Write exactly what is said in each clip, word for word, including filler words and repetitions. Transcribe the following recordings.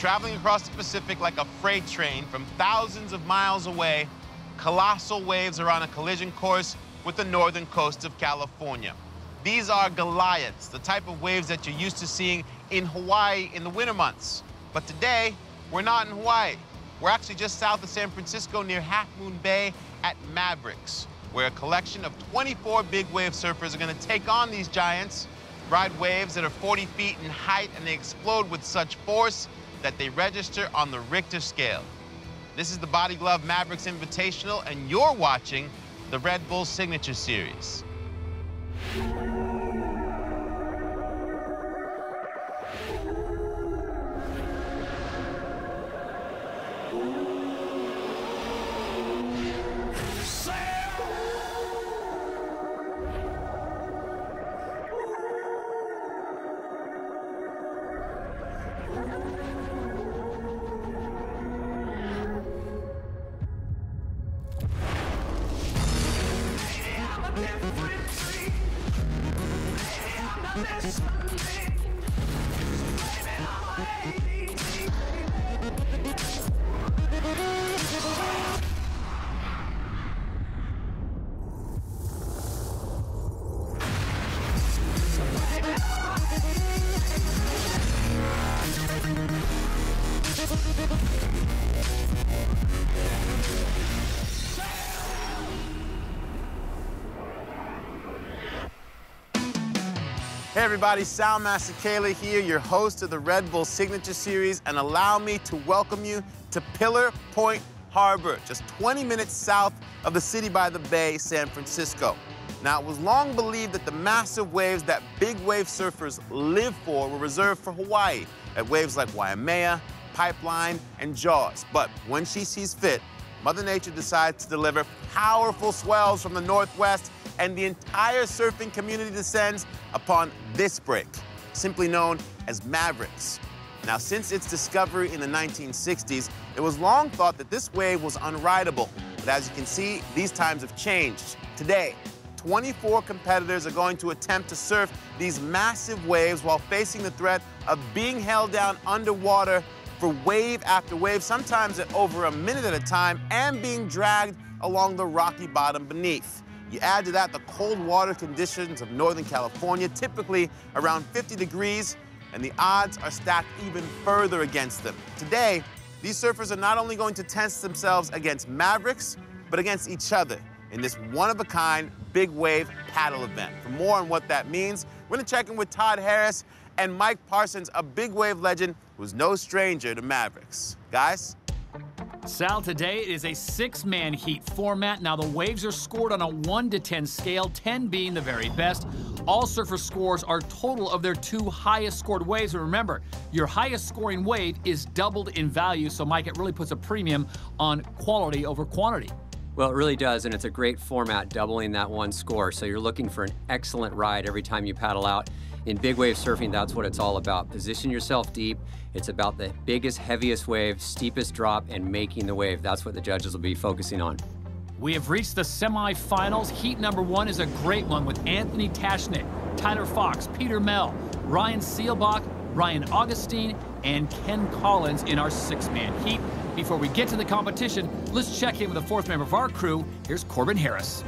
traveling across the Pacific like a freight train from thousands of miles away, colossal waves are on a collision course with the northern coast of California. These are Goliaths, the type of waves that you're used to seeing in Hawaii in the winter months. But today, we're not in Hawaii. We're actually just south of San Francisco near Half Moon Bay at Mavericks, where a collection of twenty-four big wave surfers are going to take on these giants, ride waves that are forty feet in height, and they explode with such force that they register on the Richter scale. This is the Body Glove Mavericks Invitational, and you're watching the Red Bull Signature Series. Hey everybody, Sal Masekela here, your host of the Red Bull Signature Series, and allow me to welcome you to Pillar Point Harbor, just twenty minutes south of the city by the bay, San Francisco. Now, it was long believed that the massive waves that big wave surfers live for were reserved for Hawaii, at waves like Waimea, Pipeline, and Jaws. But when she sees fit, Mother Nature decides to deliver powerful swells from the northwest, and the entire surfing community descends upon this break, simply known as Mavericks. Now, since its discovery in the nineteen sixties, it was long thought that this wave was unrideable. But as you can see, these times have changed. Today, twenty-four competitors are going to attempt to surf these massive waves while facing the threat of being held down underwater for wave after wave, sometimes at over a minute at a time, and being dragged along the rocky bottom beneath. You add to that the cold water conditions of Northern California, typically around fifty degrees, and the odds are stacked even further against them. Today, these surfers are not only going to test themselves against Mavericks, but against each other in this one-of-a-kind big wave paddle event. For more on what that means, we're gonna check in with Todd Harris and Mike Parsons, a big wave legend who's no stranger to Mavericks. Guys? Sal, today it is a six-man heat format. Now, the waves are scored on a one to ten scale, ten being the very best. All surfer scores are total of their two highest scored waves. And remember, your highest scoring wave is doubled in value. So, Mike, it really puts a premium on quality over quantity. Well, it really does, and it's a great format, doubling that one score. So you're looking for an excellent ride every time you paddle out. In big wave surfing, that's what it's all about. Position yourself deep. It's about the biggest, heaviest wave, steepest drop, and making the wave. That's what the judges will be focusing on. We have reached the semifinals. Heat number one is a great one with Anthony Tashnick, Tyler Fox, Peter Mel, Ryan Seelbach, Ryan Augustine, and Ken Collins in our six-man heat. Before we get to the competition, let's check in with the fourth member of our crew. Here's Corbin Harris.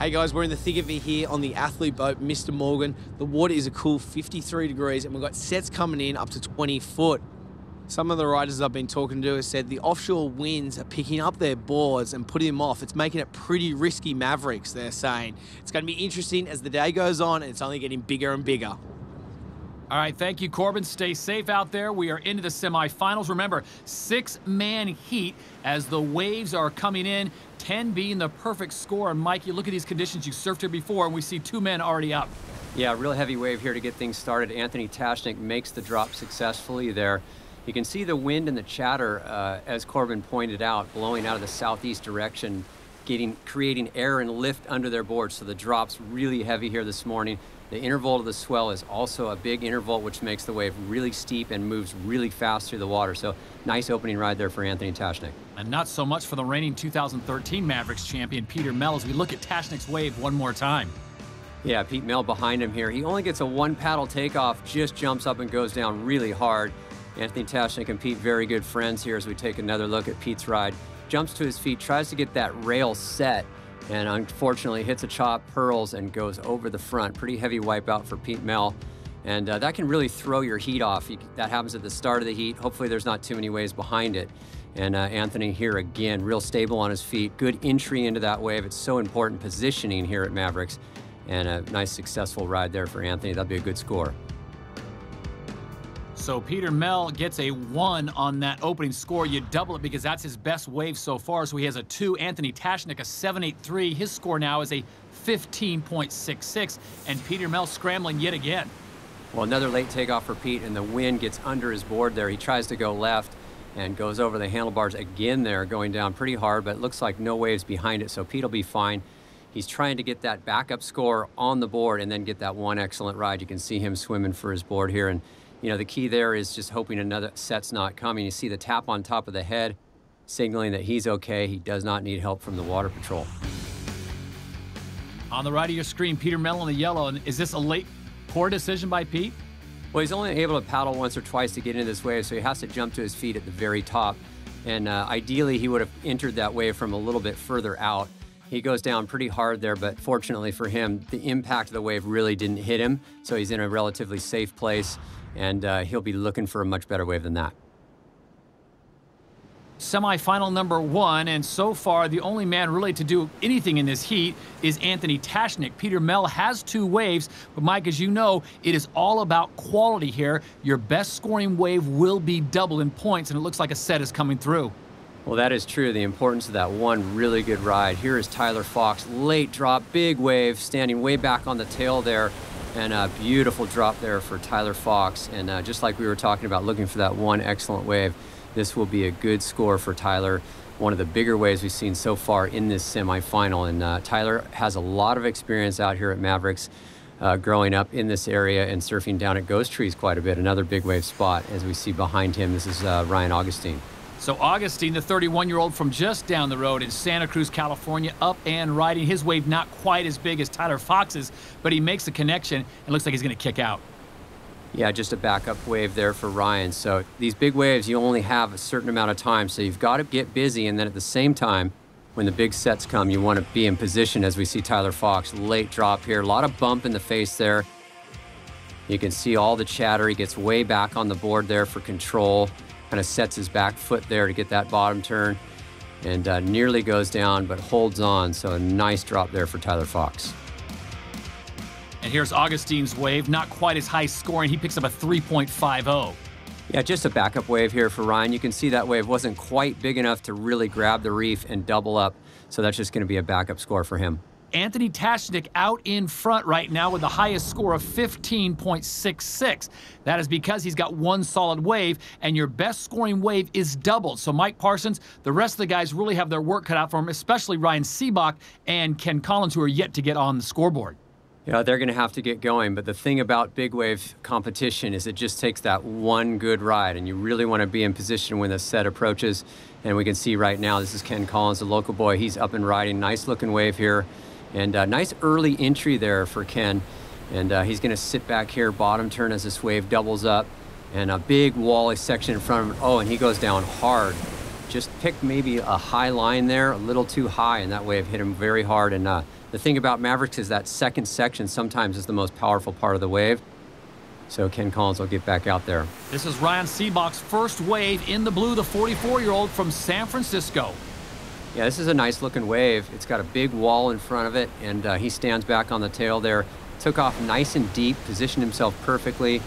Hey guys, we're in the thick of it here on the athlete boat, Mister Morgan. The water is a cool fifty-three degrees and we've got sets coming in up to twenty foot. Some of the riders I've been talking to have said the offshore winds are picking up their boards and putting them off. It's making it pretty risky Mavericks, they're saying. It's going to be interesting as the day goes on and it's only getting bigger and bigger. All right, thank you, Corbin. Stay safe out there. We are into the semifinals. Remember, six-man heat as the waves are coming in, ten being the perfect score. And, Mike, you look at these conditions. You surfed here before, and we see two men already up. Yeah, real heavy wave here to get things started. Anthony Tashnick makes the drop successfully there. You can see the wind and the chatter, uh, as Corbin pointed out, blowing out of the southeast direction, getting creating air and lift under their boards. So the drop's really heavy here this morning. The interval of the swell is also a big interval, which makes the wave really steep and moves really fast through the water. So nice opening ride there for Anthony Tashnick. And not so much for the reigning two thousand thirteen Mavericks champion, Peter Mel, as we look at Tashnick's wave one more time. Yeah, Pete Mel behind him here. He only gets a one paddle takeoff, just jumps up and goes down really hard. Anthony Tashnick and Pete, very good friends here as we take another look at Pete's ride. Jumps to his feet, tries to get that rail set, and unfortunately hits a chop, purls, and goes over the front. Pretty heavy wipeout for Pete Mel. And uh, that can really throw your heat off. You, that happens at the start of the heat. Hopefully there's not too many waves behind it. And uh, Anthony here again, real stable on his feet. Good entry into that wave. It's so important positioning here at Mavericks. And a nice successful ride there for Anthony. That'd be a good score. So Peter Mel gets a one on that opening score. You double it because that's his best wave so far. So he has a two. Anthony Tashnick, a seven eight three. His score now is a fifteen point six six. And Peter Mel scrambling yet again. Well, another late takeoff for Pete, and the wind gets under his board there. He tries to go left and goes over the handlebars again there, going down pretty hard, but it looks like no waves behind it, so Pete will be fine. He's trying to get that backup score on the board and then get that one excellent ride. You can see him swimming for his board here, and you know the key there is just hoping another set's not coming. You see the tap on top of the head, signaling that he's okay. He does not need help from the water patrol. On the right of your screen, Peter Mel in the yellow, and is this a late poor decision by Pete? Well, he's only able to paddle once or twice to get into this wave, so he has to jump to his feet at the very top. And uh, ideally, he would have entered that wave from a little bit further out. He goes down pretty hard there, but fortunately for him, the impact of the wave really didn't hit him, so he's in a relatively safe place, and uh, he'll be looking for a much better wave than that. Semi-final number one, and so far the only man really to do anything in this heat is Anthony Tashnick. Peter Mel has two waves, but Mike, as you know, it is all about quality here. Your best scoring wave will be doubled in points, and it looks like a set is coming through. Well, that is true. The importance of that one really good ride. Here is Tyler Fox, late drop, big wave, standing way back on the tail there, and a beautiful drop there for Tyler Fox. And uh, just like we were talking about, looking for that one excellent wave, this will be a good score for Tyler, one of the bigger waves we've seen so far in this semifinal. And uh, Tyler has a lot of experience out here at Mavericks, uh, growing up in this area and surfing down at Ghost Trees quite a bit, another big wave spot. As we see behind him, this is uh, Ryan Augustine. So Augustine, the thirty-one-year-old from just down the road in Santa Cruz, California, up and riding. His wave not quite as big as Tyler Fox's, but he makes the connection and looks like he's going to kick out. Yeah, just a backup wave there for Ryan. So these big waves, you only have a certain amount of time, so you've got to get busy, and then at the same time, when the big sets come, you want to be in position, as we see Tyler Fox. Late drop here, a lot of bump in the face there. You can see all the chatter. He gets way back on the board there for control, kind of sets his back foot there to get that bottom turn, and uh, nearly goes down, but holds on, so a nice drop there for Tyler Fox. And here's Augustine's wave, not quite as high scoring. He picks up a three point five oh. Yeah, just a backup wave here for Ryan. You can see that wave wasn't quite big enough to really grab the reef and double up, so that's just going to be a backup score for him. Anthony Tashnick out in front right now with the highest score of fifteen point six six. That is because he's got one solid wave, and your best scoring wave is doubled. So Mike Parsons, the rest of the guys really have their work cut out for them, especially Ryan Seelbach and Ken Collins, who are yet to get on the scoreboard. Yeah, you know, they're going to have to get going, but the thing about big wave competition is it just takes that one good ride, and you really want to be in position when the set approaches. And we can see right now, this is Ken Collins, the local boy. He's up and riding, nice looking wave here, and uh, nice early entry there for Ken. And uh, he's going to sit back here, bottom turn as this wave doubles up, and a big wally section in front of him. Oh, and he goes down hard. Just picked maybe a high line there, a little too high, and that wave hit him very hard. And uh, the thing about Mavericks is that second section sometimes is the most powerful part of the wave. So Ken Collins will get back out there. This is Ryan Seelbach's first wave in the blue, the forty-four-year-old from San Francisco. Yeah, this is a nice-looking wave. It's got a big wall in front of it, and uh, he stands back on the tail there. Took off nice and deep, positioned himself perfectly.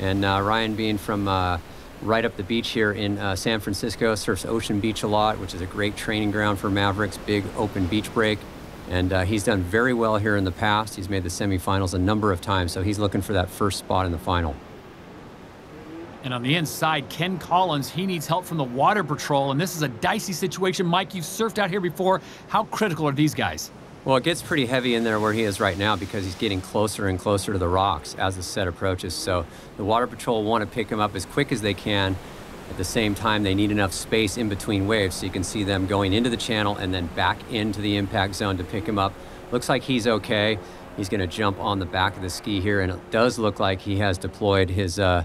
And uh, Ryan, being from uh, right up the beach here in uh, San Francisco, surfs Ocean Beach a lot, which is a great training ground for Mavericks, big open beach break. And uh, he's done very well here in the past. He's made the semifinals a number of times, so he's looking for that first spot in the final. And on the inside, Ken Collins, he needs help from the water patrol, and this is a dicey situation. Mike, you've surfed out here before. How critical are these guys? Well, it gets pretty heavy in there where he is right now because he's getting closer and closer to the rocks as the set approaches. So the water patrol want to pick him up as quick as they can. At the same time, they need enough space in between waves, so you can see them going into the channel and then back into the impact zone to pick him up. Looks like he's okay. He's going to jump on the back of the ski here, and it does look like he has deployed his uh,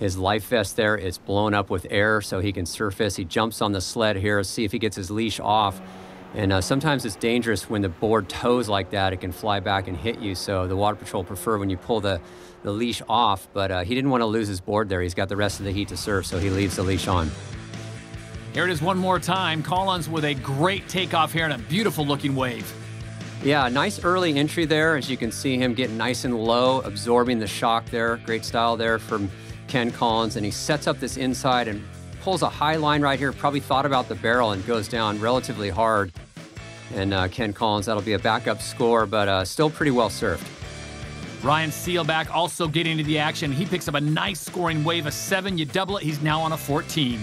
His life vest there is blown up with air so he can surface. He jumps on the sled here, see if he gets his leash off. And uh, sometimes it's dangerous when the board tows like that. It can fly back and hit you. So the Water Patrol prefer when you pull the, the leash off, but uh, he didn't want to lose his board there. He's got the rest of the heat to surf, so he leaves the leash on. Here it is one more time. Collins with a great takeoff here and a beautiful looking wave. Yeah, nice early entry there. As you can see him getting nice and low, absorbing the shock there. Great style there from Ken Collins. And he sets up this inside and pulls a high line right here, probably thought about the barrel and goes down relatively hard. And uh, Ken Collins, that'll be a backup score, but uh, still pretty well served. Ryan Seelbach also getting into the action. He picks up a nice scoring wave, a seven. You double it, he's now on a fourteen.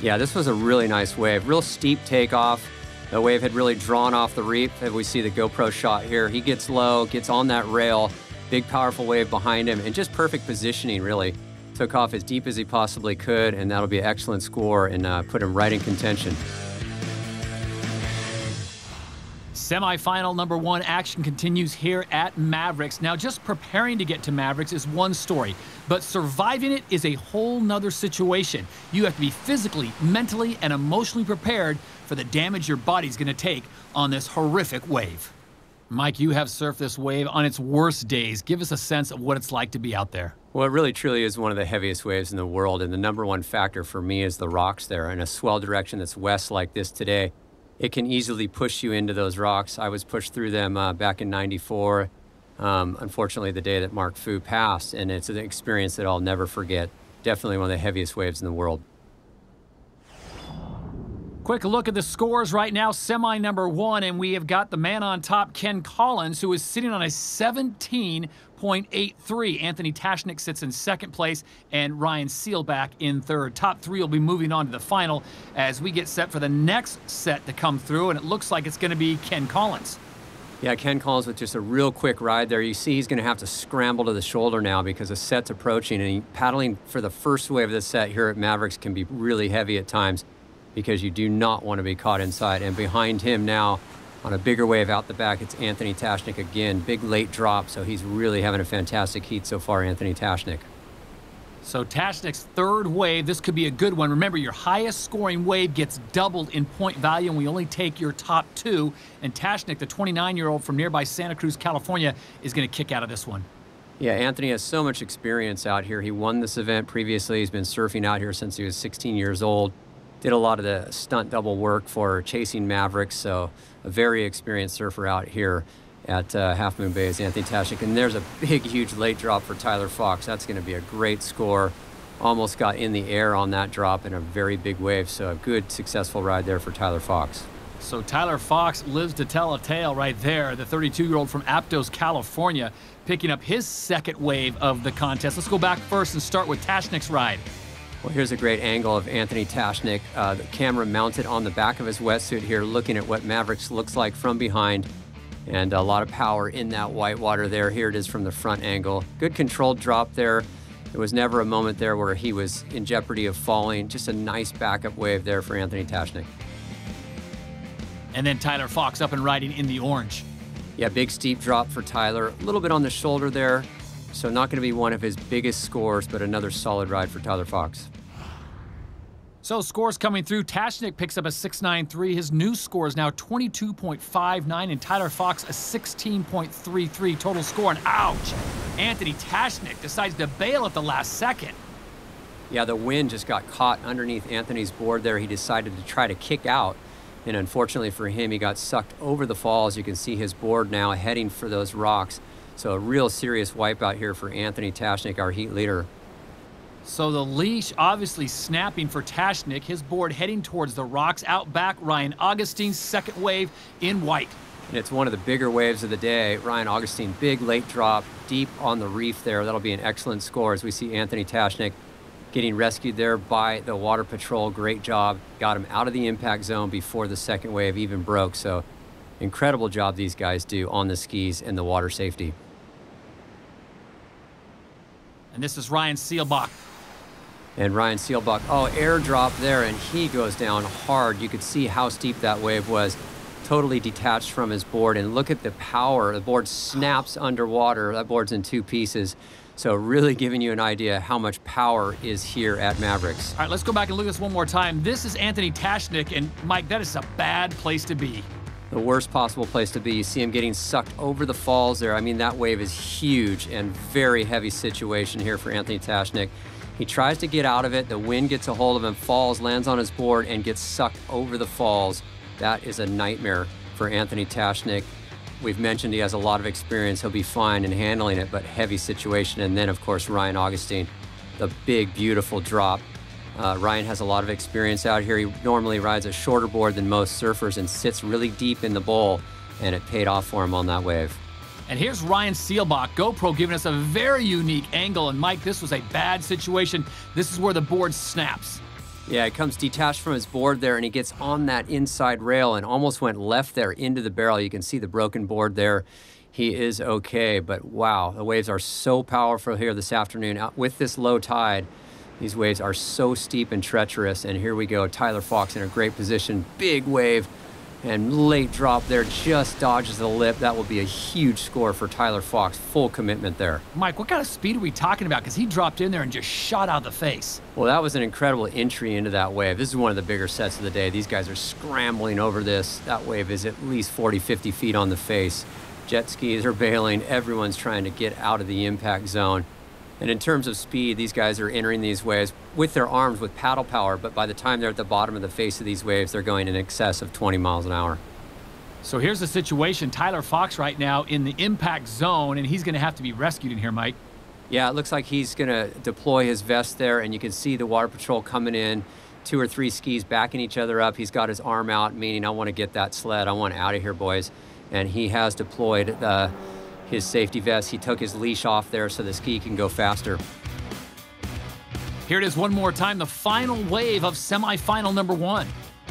Yeah, this was a really nice wave. Real steep takeoff. The wave had really drawn off the reef. We see the GoPro shot here. He gets low, gets on that rail, big powerful wave behind him, and just perfect positioning really. Took off as deep as he possibly could, and that'll be an excellent score and uh, put him right in contention. Semi-final number one action continues here at Mavericks. Now, just preparing to get to Mavericks is one story, but surviving it is a whole nother situation. You have to be physically, mentally, and emotionally prepared for the damage your body's gonna take on this horrific wave. Mike, you have surfed this wave on its worst days. Give us a sense of what it's like to be out there. Well, it really truly is one of the heaviest waves in the world, and the number one factor for me is the rocks there. In a swell direction that's west like this today, it can easily push you into those rocks. I was pushed through them uh, back in ninety-four, um, unfortunately the day that Mark Fu passed, and it's an experience that I'll never forget. Definitely one of the heaviest waves in the world. Quick look at the scores right now. Semi number one, and we have got the man on top, Ken Collins, who is sitting on a seventeen point eight three. Anthony Tashnick sits in second place, and Ryan Seelbach in third. Top three will be moving on to the final as we get set for the next set to come through, and it looks like it's going to be Ken Collins. Yeah, Ken Collins with just a real quick ride there. You see he's going to have to scramble to the shoulder now because the set's approaching, and he, paddling for the first wave of the set here at Mavericks can be really heavy at times, because you do not want to be caught inside. And behind him now, on a bigger wave out the back, it's Anthony Tashnick again. Big late drop, so he's really having a fantastic heat so far, Anthony Tashnick. So Tashnick's third wave, this could be a good one. Remember, your highest scoring wave gets doubled in point value, and we only take your top two. And Tashnick, the twenty-nine-year-old from nearby Santa Cruz, California, is going to kick out of this one. Yeah, Anthony has so much experience out here. He won this event previously. He's been surfing out here since he was sixteen years old. Did a lot of the stunt double work for Chasing Mavericks, so a very experienced surfer out here at uh, Half Moon Bay is Anthony Tashnick. And there's a big, huge late drop for Tyler Fox. That's going to be a great score. Almost got in the air on that drop in a very big wave, so a good, successful ride there for Tyler Fox. So Tyler Fox lives to tell a tale right there, the thirty-two-year-old from Aptos, California, picking up his second wave of the contest. Let's go back first and start with Tashnick's ride. Well, here's a great angle of Anthony Tashnick. Uh, the camera mounted on the back of his wetsuit here, looking at what Mavericks looks like from behind. And a lot of power in that white water there. Here it is from the front angle. Good controlled drop there. There was never a moment there where he was in jeopardy of falling. Just a nice backup wave there for Anthony Tashnick. And then Tyler Fox up and riding in the orange. Yeah, big steep drop for Tyler. A little bit on the shoulder there. So not going to be one of his biggest scores, but another solid ride for Tyler Fox. So scores coming through. Tashnick picks up a six nine three. His new score is now twenty-two point five nine, and Tyler Fox a sixteen point three three total score. And ouch! Anthony Tashnick decides to bail at the last second. Yeah, the wind just got caught underneath Anthony's board there. He decided to try to kick out, and unfortunately for him, he got sucked over the falls. You can see his board now heading for those rocks. So a real serious wipeout here for Anthony Tashnick, our heat leader. So the leash obviously snapping for Tashnick, his board heading towards the rocks. Out back, Ryan Augustine's second wave in white. And it's one of the bigger waves of the day. Ryan Augustine, big late drop, deep on the reef there. That'll be an excellent score as we see Anthony Tashnick getting rescued there by the Water Patrol. Great job. Got him out of the impact zone before the second wave even broke. So incredible job these guys do on the skis and the water safety. And this is Ryan Seelbach. And Ryan Seelbach, oh, airdrop there, and he goes down hard. You could see how steep that wave was, totally detached from his board. And look at the power. The board snaps underwater. That board's in two pieces. So really giving you an idea how much power is here at Mavericks. All right, let's go back and look at this one more time. This is Anthony Tashnick, and Mike, that is a bad place to be. The worst possible place to be. You see him getting sucked over the falls there. I mean, that wave is huge and very heavy situation here for Anthony Tashnick. He tries to get out of it. The wind gets a hold of him, falls, lands on his board, and gets sucked over the falls. That is a nightmare for Anthony Tashnick. We've mentioned he has a lot of experience. He'll be fine in handling it, but heavy situation. And then, of course, Ryan Augustine, the big, beautiful drop. Uh, Ryan has a lot of experience out here. He normally rides a shorter board than most surfers and sits really deep in the bowl, and it paid off for him on that wave. And here's Ryan Seelbach, GoPro, giving us a very unique angle. And, Mike, this was a bad situation. This is where the board snaps. Yeah, it comes detached from his board there, and he gets on that inside rail and almost went left there into the barrel. You can see the broken board there. He is okay, but wow, the waves are so powerful here this afternoon. With this low tide, these waves are so steep and treacherous, and here we go. Tyler Fox in a great position, big wave, and late drop there, just dodges the lip. That will be a huge score for Tyler Fox, full commitment there. Mike, what kind of speed are we talking about? Because he dropped in there and just shot out the face. Well, that was an incredible entry into that wave. This is one of the bigger sets of the day. These guys are scrambling over this. That wave is at least forty, fifty feet on the face. Jet skis are bailing. Everyone's trying to get out of the impact zone. And in terms of speed, these guys are entering these waves with their arms with paddle power, but by the time they're at the bottom of the face of these waves, they're going in excess of twenty miles an hour. So here's the situation. Tyler Fox right now in the impact zone, and he's going to have to be rescued in here, Mike. Yeah, it looks like he's going to deploy his vest there, and you can see the Water Patrol coming in, two or three skis backing each other up. He's got his arm out, meaning, I want to get that sled. I want out of here, boys. And he has deployed the... his safety vest. He took his leash off there so the ski can go faster. Here it is one more time, the final wave of semifinal number one.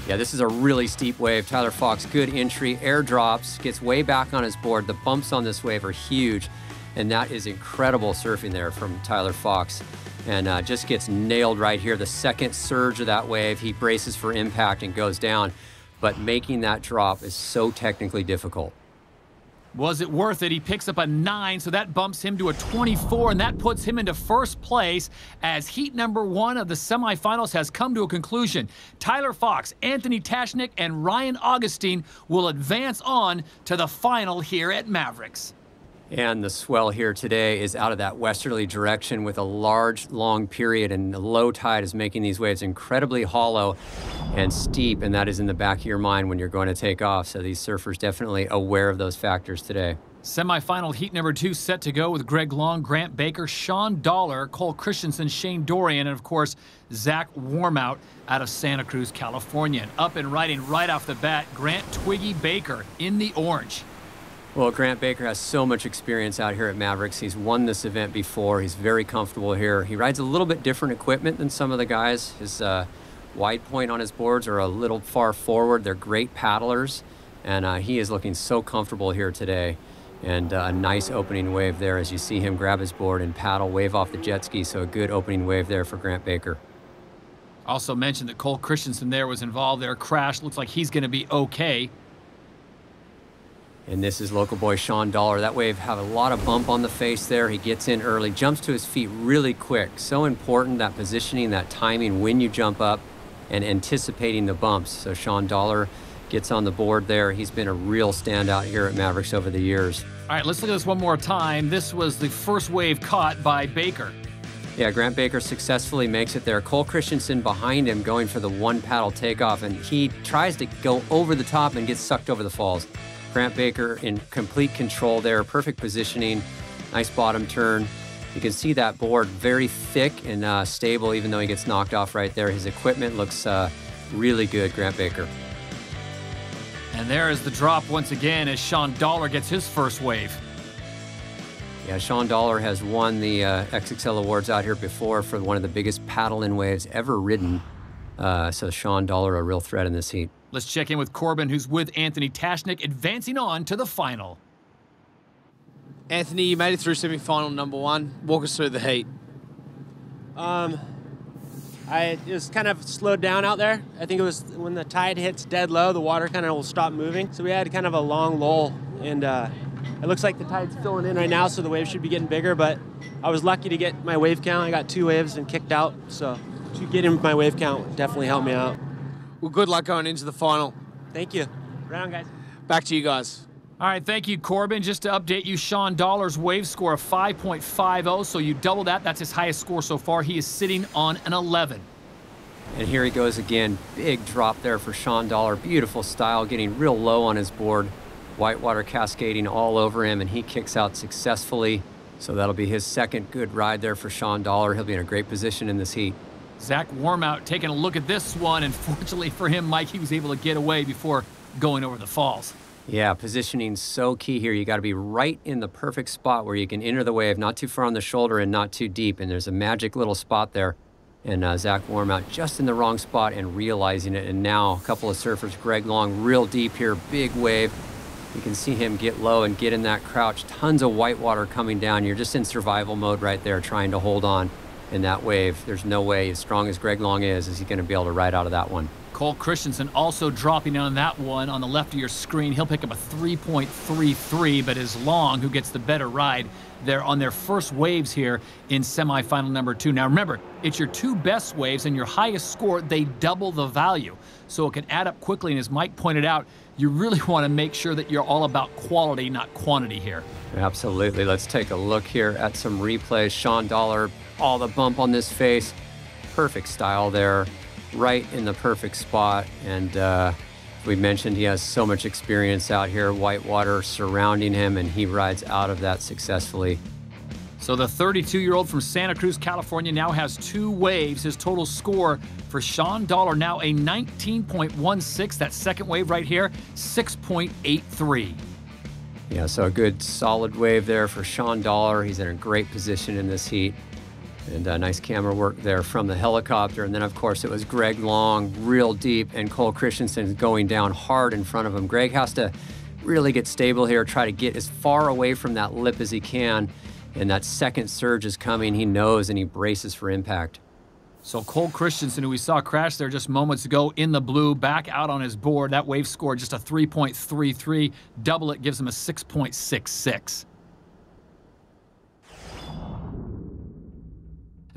Yeah, this is a really steep wave. Tyler Fox, good entry, airdrops, gets way back on his board. The bumps on this wave are huge, and that is incredible surfing there from Tyler Fox. And uh, just gets nailed right here. The second surge of that wave, he braces for impact and goes down. But making that drop is so technically difficult. Was it worth it? He picks up a nine, so that bumps him to a twenty-four, and that puts him into first place as heat number one of the semifinals has come to a conclusion. Tyler Fox, Anthony Tashnick, and Ryan Augustine will advance on to the final here at Mavericks. And the swell here today is out of that westerly direction with a large, long period, and the low tide is making these waves incredibly hollow and steep, and that is in the back of your mind when you're going to take off. So these surfers definitely aware of those factors today. Semifinal heat number two set to go with Greg Long, Grant Baker, Shawn Dollar, Cole Christensen, Shane Dorian, and of course, Zach Wormhoudt out of Santa Cruz, California. And up and riding right off the bat, Grant Twiggy Baker in the orange. Well, Grant Baker has so much experience out here at Mavericks. He's won this event before. He's very comfortable here. He rides a little bit different equipment than some of the guys. His uh, wide point on his boards are a little far forward. They're great paddlers, and uh, he is looking so comfortable here today. And uh, a nice opening wave there as you see him grab his board and paddle, wave off the jet ski. So a good opening wave there for Grant Baker. Also mentioned that Cole Christensen there was involved there. Crash, looks like he's going to be okay. And this is local boy Shawn Dollar. That wave have a lot of bump on the face there. He gets in early, jumps to his feet really quick. So important, that positioning, that timing when you jump up and anticipating the bumps. So Shawn Dollar gets on the board there. He's been a real standout here at Mavericks over the years. All right, let's look at this one more time. This was the first wave caught by Baker. Yeah, Grant Baker successfully makes it there. Cole Christensen behind him going for the one paddle takeoff, and he tries to go over the top and gets sucked over the falls. Grant Baker in complete control there, perfect positioning, nice bottom turn. You can see that board very thick and uh, stable, even though he gets knocked off right there. His equipment looks uh, really good, Grant Baker. And there is the drop once again as Shawn Dollar gets his first wave. Yeah, Shawn Dollar has won the uh, X X L Awards out here before for one of the biggest paddle-in waves ever ridden. Uh, so Shawn Dollar, a real threat in this heat. Let's check in with Corbin, who's with Anthony Tashnick, advancing on to the final. Anthony, you made it through semifinal number one. Walk us through the heat. Um, I just kind of slowed down out there. I think it was when the tide hits dead low, the water kind of will stop moving. So we had kind of a long lull, and uh, It looks like the tide's filling in right now, so the wave should be getting bigger, but I was lucky to get my wave count. I got two waves and kicked out, so to get in with my wave count definitely helped me out. Well, good luck going into the final. Thank you. Right on, guys. Back to you guys. All right, thank you, Corbin. Just to update you, Shawn Dollar's wave score of five point five oh, so you double that. That's his highest score so far. He is sitting on an eleven. And here he goes again. Big drop there for Shawn Dollar. Beautiful style, getting real low on his board. Whitewater cascading all over him, and he kicks out successfully. So that'll be his second good ride there for Shawn Dollar. He'll be in a great position in this heat. Zach Wormhoudt taking a look at this one, and fortunately for him, Mike, he was able to get away before going over the falls. Yeah, positioning's so key here. You got to be right in the perfect spot where you can enter the wave, not too far on the shoulder and not too deep, and there's a magic little spot there. And uh, Zach Wormhoudt just in the wrong spot and realizing it, and now a couple of surfers, Greg Long, real deep here, big wave. You can see him get low and get in that crouch. Tons of whitewater coming down. You're just in survival mode right there, trying to hold on in that wave. There's no way, as strong as Greg Long is, is he going to be able to ride out of that one. Cole Christensen also dropping on that one on the left of your screen. He'll pick up a three point three three, but it's Long who gets the better ride there on their first waves here in semifinal number two. Now remember, it's your two best waves and your highest score. They double the value, so it can add up quickly. And as Mike pointed out, you really want to make sure that you're all about quality, not quantity here. Absolutely. Let's take a look here at some replays. Shawn Dollar, all the bump on this face. Perfect style there. Right in the perfect spot, and uh, we mentioned he has so much experience out here, whitewater surrounding him, and he rides out of that successfully. So the thirty-two-year-old from Santa Cruz, California now has two waves. His total score for Shawn Dollar now a nineteen point one six, that second wave right here, six point eight three. Yeah, so a good solid wave there for Shawn Dollar. He's in a great position in this heat. And uh, nice camera work there from the helicopter. And then, of course, it was Greg Long, real deep, and Cole Christensen going down hard in front of him. Greg has to really get stable here, try to get as far away from that lip as he can. And that second surge is coming. He knows, and he braces for impact. So Cole Christensen, who we saw crash there just moments ago in the blue, back out on his board. That wave scored just a three point three three. Double it gives him a six point six six.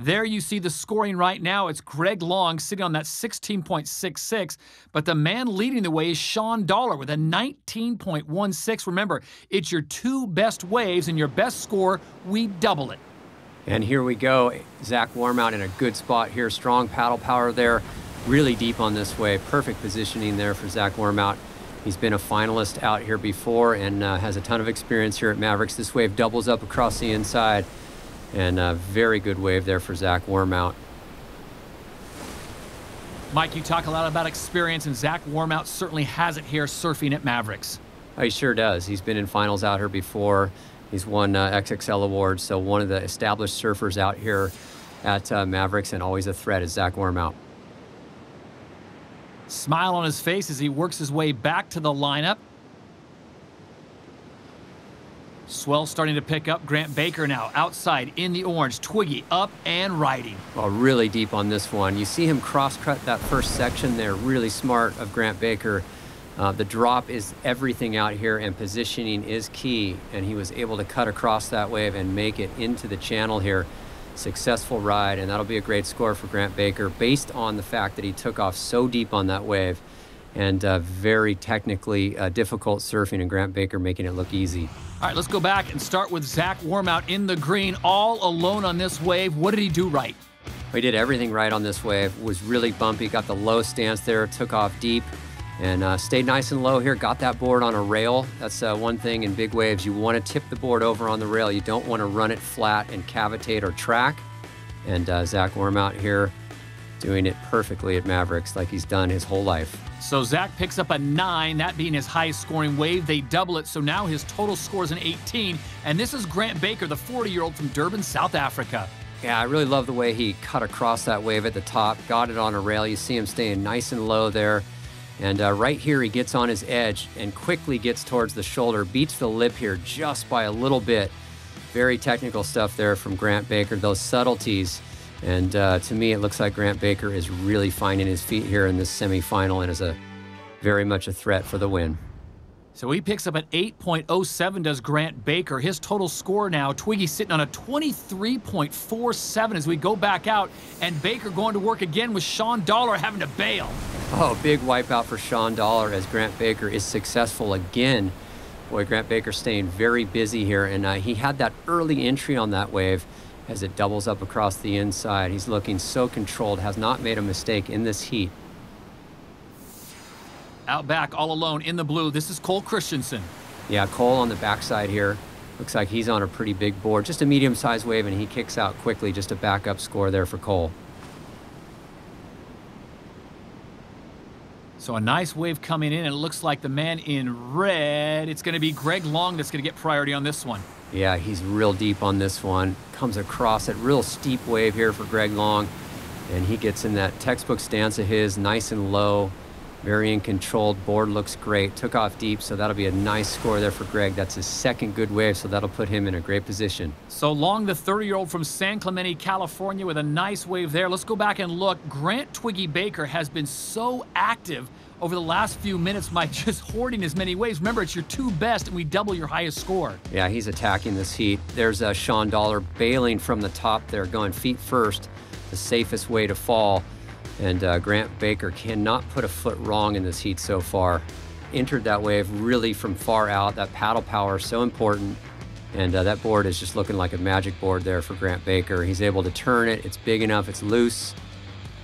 There you see the scoring right now. It's Greg Long sitting on that sixteen point six six, but the man leading the way is Shawn Dollar with a nineteen point one six. Remember, it's your two best waves and your best score. We double it. And here we go. Zach Wormhoudt in a good spot here. Strong paddle power there. Really deep on this wave. Perfect positioning there for Zach Wormhoudt. He's been a finalist out here before and uh, has a ton of experience here at Mavericks. This wave doubles up across the inside. And a very good wave there for Zach Wormhoudt. Mike, you talk a lot about experience, and Zach Wormhoudt certainly has it here surfing at Mavericks. Oh, he sure does. He's been in finals out here before. He's won uh, X X L Awards, so one of the established surfers out here at uh, Mavericks, and always a threat is Zach Wormhoudt. Smile on his face as he works his way back to the lineup. Swell starting to pick up. Grant Baker now outside in the orange. Twiggy up and riding. Well, really deep on this one. You see him cross-cut that first section there. Really smart of Grant Baker. Uh, the drop is everything out here, and positioning is key. And he was able to cut across that wave and make it into the channel here. Successful ride, and that'll be a great score for Grant Baker based on the fact that he took off so deep on that wave. And uh, very technically uh, difficult surfing, and Grant Baker making it look easy. All right, let's go back and start with Zach Wormhoudt in the green, all alone on this wave. What did he do right? He did everything right on this wave. It was really bumpy, got the low stance there, took off deep, and uh, stayed nice and low here, got that board on a rail. That's uh, one thing in big waves. You want to tip the board over on the rail. You don't want to run it flat and cavitate or track. And uh, Zach Wormhoudt here doing it perfectly at Mavericks like he's done his whole life. So Zach picks up a nine, that being his highest scoring wave. They double it, so now his total score is an eighteen. And this is Grant Baker, the forty-year-old from Durban, South Africa. Yeah, I really love the way he cut across that wave at the top, got it on a rail. You see him staying nice and low there. And uh, right here, he gets on his edge and quickly gets towards the shoulder, beats the lip here just by a little bit. Very technical stuff there from Grant Baker, those subtleties. And uh, to me, it looks like Grant Baker is really finding his feet here in this semifinal and is a very much a threat for the win. So he picks up an eight point oh seven, does Grant Baker. His total score now, Twiggy sitting on a twenty-three point four seven as we go back out, and Baker going to work again with Shawn Dollar having to bail. Oh, big wipeout for Shawn Dollar as Grant Baker is successful again. Boy, Grant Baker staying very busy here, and uh, he had that early entry on that wave as it doubles up across the inside. He's looking so controlled, has not made a mistake in this heat. Out back, all alone in the blue. This is Cole Christensen. Yeah, Cole on the backside here. Looks like he's on a pretty big board. Just a medium-sized wave, and he kicks out quickly. Just a backup score there for Cole. So a nice wave coming in, and it looks like the man in red, it's going to be Greg Long that's going to get priority on this one. Yeah, he's real deep on this one. Comes across that real steep wave here for Greg Long, and he gets in that textbook stance of his, nice and low. Very in controlled, board looks great, took off deep, so that'll be a nice score there for Greg. That's his second good wave, so that'll put him in a great position. So Long, the thirty-year-old from San Clemente, California, with a nice wave there. Let's go back and look. Grant Twiggy Baker has been so active over the last few minutes, Mike, just hoarding as many waves. Remember, it's your two best, and we double your highest score. Yeah, he's attacking this heat. There's uh, Shawn Dollar bailing from the top there, going feet first, the safest way to fall. And uh, Grant Baker cannot put a foot wrong in this heat so far. Entered that wave really from far out. That paddle power is so important. And uh, that board is just looking like a magic board there for Grant Baker. He's able to turn it. It's big enough. It's loose.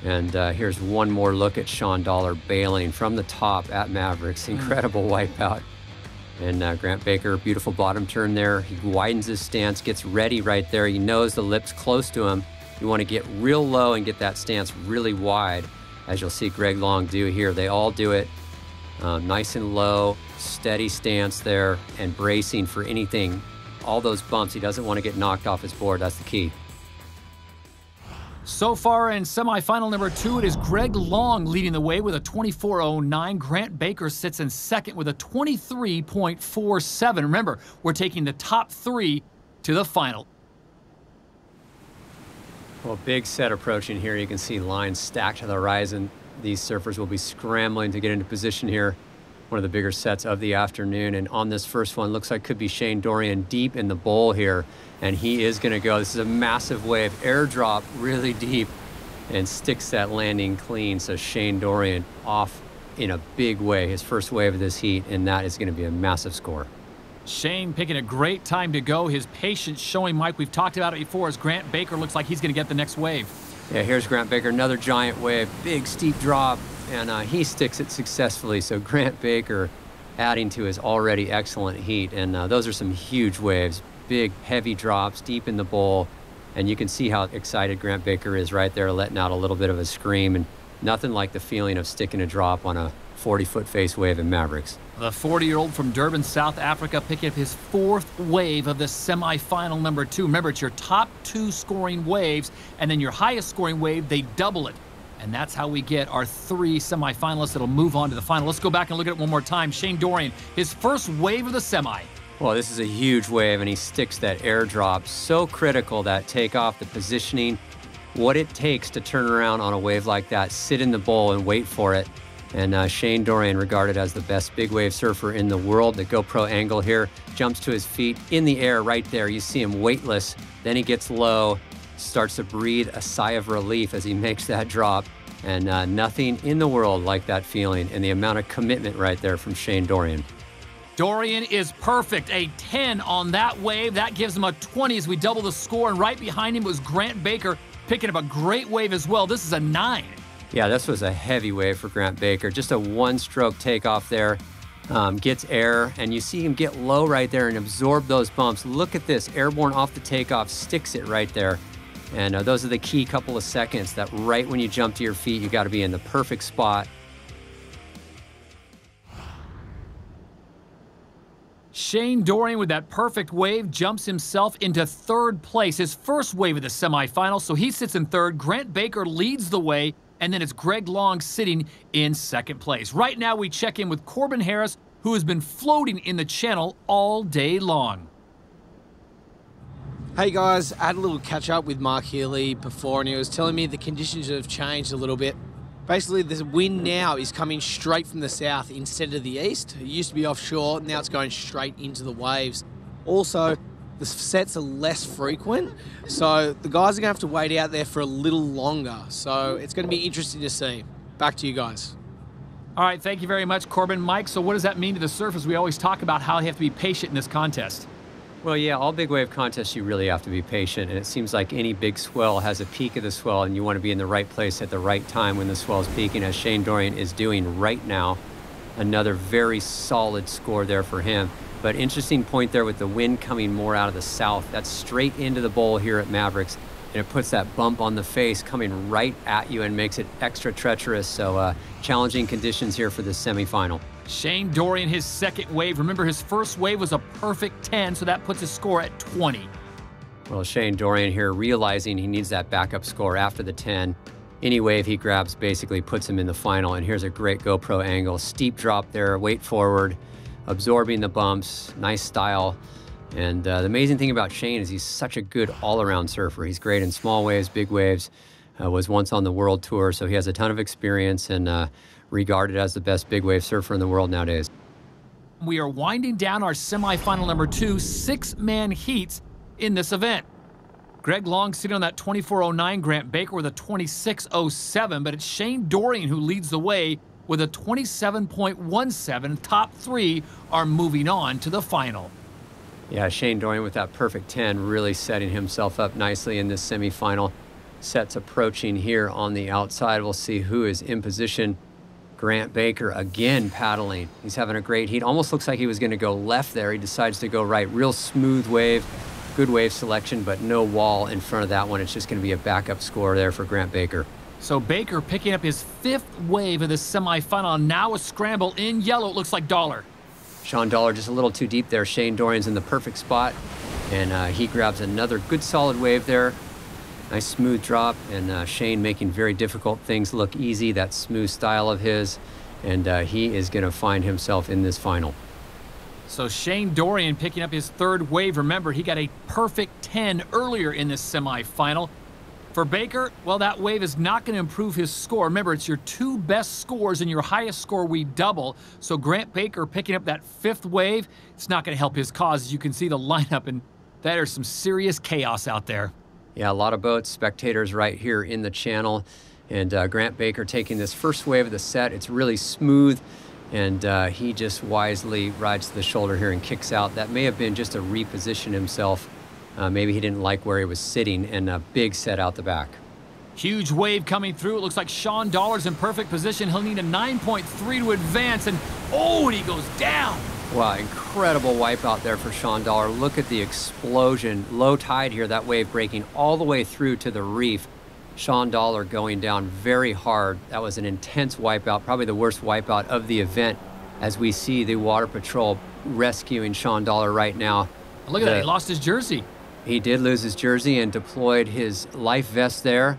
And uh, here's one more look at Shawn Dollar bailing from the top at Mavericks. Incredible wipeout. And uh, Grant Baker, beautiful bottom turn there. He widens his stance, gets ready right there. He knows the lip's close to him. You want to get real low and get that stance really wide, as you'll see Greg Long do here. They all do it. Um, nice and low, steady stance there, and bracing for anything. All those bumps, he doesn't want to get knocked off his board. That's the key. So far in semifinal number two, it is Greg Long leading the way with a twenty-four oh nine. Grant Baker sits in second with a twenty-three point four seven. Remember, we're taking the top three to the final. Well, big set approaching here. You can see lines stacked to the horizon. These surfers will be scrambling to get into position here. One of the bigger sets of the afternoon. And on this first one, looks like could be Shane Dorian deep in the bowl here. And he is going to go. This is a massive wave. Airdrop really deep and sticks that landing clean. So Shane Dorian off in a big way. His first wave of this heat, and that is going to be a massive score. Shane picking a great time to go. His patience showing, Mike. We've talked about it before as Grant Baker looks like he's going to get the next wave. Yeah, here's Grant Baker, another giant wave, big steep drop, and uh, he sticks it successfully. So Grant Baker adding to his already excellent heat, and uh, those are some huge waves, big heavy drops deep in the bowl, and you can see how excited Grant Baker is right there, letting out a little bit of a scream, and nothing like the feeling of sticking a drop on a forty-foot face wave in Mavericks. The forty-year-old from Durban, South Africa, picking up his fourth wave of the semifinal number two. Remember, it's your top two scoring waves, and then your highest scoring wave, they double it. And that's how we get our three semifinalists that'll move on to the final. Let's go back and look at it one more time. Shane Dorian, his first wave of the semi. Well, this is a huge wave, and he sticks that airdrop. So critical, that takeoff, the positioning, what it takes to turn around on a wave like that, sit in the bowl and wait for it. And uh, Shane Dorian, regarded as the best big wave surfer in the world. The GoPro angle here, jumps to his feet in the air right there. You see him weightless. Then he gets low, starts to breathe a sigh of relief as he makes that drop. And uh, nothing in the world like that feeling and the amount of commitment right there from Shane Dorian. Dorian is perfect, a ten on that wave. That gives him a twenty as we double the score. And right behind him was Grant Baker picking up a great wave as well. This is a nine. Yeah, this was a heavy wave for Grant Baker. Just a one-stroke takeoff there. Um, gets air, and you see him get low right there and absorb those bumps. Look at this, airborne off the takeoff, sticks it right there. And uh, those are the key couple of seconds that right when you jump to your feet, you got to be in the perfect spot. Shane Dorian with that perfect wave jumps himself into third place. His first wave of the semifinal, so he sits in third. Grant Baker leads the way. And then it's Greg Long sitting in second place. Right now, we check in with Corbin Harris, who has been floating in the channel all day long. Hey guys, I had a little catch up with Mark Healy before, and he was telling me the conditions have changed a little bit. Basically, the wind now is coming straight from the south instead of the east. It used to be offshore, now it's going straight into the waves. Also, the sets are less frequent, so the guys are going to have to wait out there for a little longer. So it's going to be interesting to see. Back to you guys. All right, thank you very much, Corbin. Mike, so what does that mean to the surfers? We always talk about how they have to be patient in this contest. Well, yeah, all big wave contests, you really have to be patient. And it seems like any big swell has a peak of the swell, and you want to be in the right place at the right time when the swell is peaking, as Shane Dorian is doing right now. Another very solid score there for him. But interesting point there with the wind coming more out of the south. That's straight into the bowl here at Mavericks, and it puts that bump on the face coming right at you and makes it extra treacherous. So uh, challenging conditions here for this semifinal. Shane Dorian, his second wave. Remember, his first wave was a perfect ten, so that puts his score at twenty. Well, Shane Dorian here realizing he needs that backup score after the ten. Any wave he grabs basically puts him in the final, and here's a great GoPro angle. Steep drop there, weight forward, absorbing the bumps, nice style. And uh, the amazing thing about Shane is he's such a good all-around surfer. He's great in small waves, big waves, uh, was once on the world tour, so he has a ton of experience and uh, regarded as the best big wave surfer in the world nowadays. We are winding down our semifinal number two, six-man heats in this event. Greg Long sitting on that twenty-four oh nine, Grant Baker with a twenty-six oh seven, but it's Shane Dorian who leads the way with a twenty-seven point one seven. Top three are moving on to the final. Yeah, Shane Dorian with that perfect ten, really setting himself up nicely in this semifinal. Sets approaching here on the outside. We'll see who is in position. Grant Baker again paddling. He's having a great heat. Almost looks like he was going to go left there. He decides to go right. Real smooth wave. Good wave selection, but no wall in front of that one. It's just going to be a backup score there for Grant Baker. So Baker picking up his fifth wave of the semifinal. Now a scramble in yellow. It looks like Dollar. Shawn Dollar just a little too deep there. Shane Dorian's in the perfect spot, and uh, he grabs another good solid wave there. Nice smooth drop, and uh, Shane making very difficult things look easy. That smooth style of his, and uh, he is going to find himself in this final. So Shane Dorian picking up his third wave. Remember, he got a perfect ten earlier in this semifinal. For Baker, well, that wave is not going to improve his score. Remember, it's your two best scores and your highest score we double. So Grant Baker picking up that fifth wave, it's not going to help his cause. As you can see the lineup, and that is some serious chaos out there. Yeah, a lot of boats, spectators right here in the channel. And uh, Grant Baker taking this first wave of the set. It's really smooth, and uh, he just wisely rides to the shoulder here and kicks out. That may have been just a reposition himself. Uh, maybe he didn't like where he was sitting, and a big set out the back. Huge wave coming through. It looks like Shawn Dollar's in perfect position. He'll need a nine point three to advance, and oh, and he goes down. Wow, incredible wipeout there for Shawn Dollar. Look at the explosion. Low tide here, that wave breaking all the way through to the reef. Shawn Dollar going down very hard. That was an intense wipeout, probably the worst wipeout of the event, as we see the Water Patrol rescuing Shawn Dollar right now. Look at the, that, he lost his jersey. He did lose his jersey and deployed his life vest there.